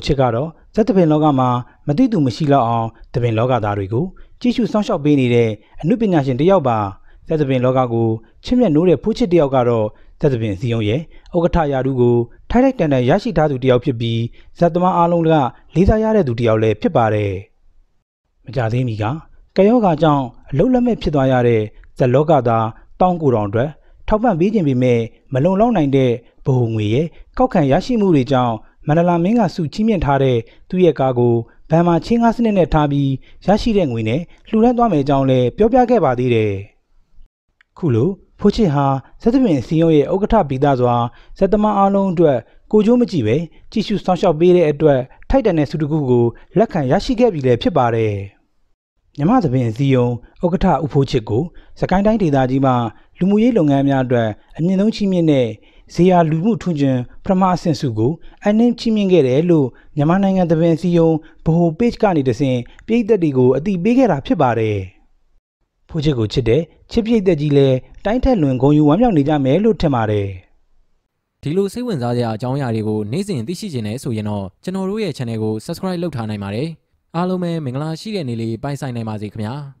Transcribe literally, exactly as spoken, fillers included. အချက်ကတော့ဇက်တပင်လောကမှာမသိသူမရှိလောက်အောင်တပင်လောကသားတွေကိုကြီးစုစောင့်ရှောက်ပေးနေတဲ့အနုပညာရှင်တစ်ယောက်ပါဇက်တပင်လောကကိုချစ်မြတ်နိုးတဲ့ဖိုးချစ်တစ်ယောက်ကတော့ဇက်တပင်စီယုံရဲ့ဥက္ကဋ္ဌရာထူးကိုထိုက်ထိုက်တန်တန်ရရှိထားသူတစ်ယောက်ဖြစ်ပြီးဇက်သမားအလုံးကလေးစားရတဲ့သူတစ်ယောက်လည်းဖြစ်ပါတယ်။မကြသေးမီကကယောဂါကြောင့်အလုံးလက်မဲ့ဖြစ်သွားရတဲ့ဇက်လောကသားတောင်းကိုတော်အတွက်ထောက်ပံ့ပေးခြင်းပေမဲ့မလုံလောက်နိုင်တဲ့ဗဟိုငွေရဲ့ကောက်ခံရရှိမှုတွေကြောင့်မန္တလာမင်းကစုချီးမြှင့်ထားတဲ့သူ့ရဲ့ကားကိုဗန်မာချင်းကားစနစ်နဲ့ထားပြီးရရှိတဲ့ငွေနဲ့လှူဒါန်းသွားမယ်ကြောင်းလည်းပြောပြခဲ့ပါသေးတယ်။ခုလိုဖိုးချစ်ဟာဇက်တပင်စီယုံရဲ့ဥက္ကဋ္ဌပိသားစွာဇက်သမားအားလုံးအတွက်ကိုကျိုးမကြည့်ပဲကြည့်ရှုစောင့်ရှောက်ပေးတဲ့အတွက်ထိုက်တန်တဲ့စုတကူကိုလက်ခံရရှိခဲ့ပြီလည်းဖြစ်ပါတယ်။မြမသပင်စီယုံဥက္ကဋ္ဌဦးဖိုးချစ်ကိုစကိုင်းတိုင်းဒေသကြီးမှာလူမှုရေးလုပ်ငန်းများအတွက်အမြင့်ဆုံးချီးမြှင့်တဲ့ဇေယျလူမှုထွန်းကျင်ပထမအဆင့်စုကိုအနှင်းချီးမြှင့်ခဲ့တယ်လို့မြန်မာနိုင်ငံသပင်စီယုံဗဟို page ကနေတဆင့်ပြိတ္တတွေကိုအသိပေးခဲ့တာဖြစ်ပါတယ်။ဖိုးချစ်ကိုချစ်တဲ့ချစ်ပြိတ္တကြီးလည်းတိုင်းထက်လွန်ဂုဏ်ယူဝမ်းမြောက်နေကြမယ်လို့ထင်ပါတယ်။ဒီလိုစိတ်ဝင်စားစရာအကြောင်းအရာတွေကိုနေ့စဉ်သိရှိခြင်းနဲ့ဆိုရင်တော့ကျွန်တော်တို့ရဲ့ channel ကို subscribe လုပ်ထားနိုင်ပါတယ်။အားလုံးပဲမင်္ဂလာရှိတဲ့နေ့လေးပိုင်ဆိုင်နိုင်ပါစေခင်ဗျာ။